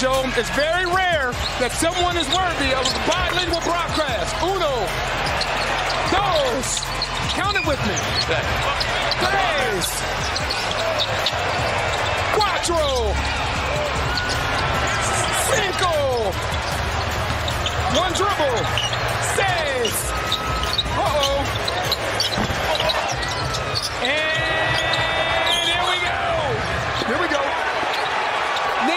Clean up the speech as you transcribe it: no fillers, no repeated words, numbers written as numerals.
Joe, it's very rare that someone is worthy of a bilingual broadcast. Uno, dos, count it with me. Tres, cuatro, cinco, one dribble, seis.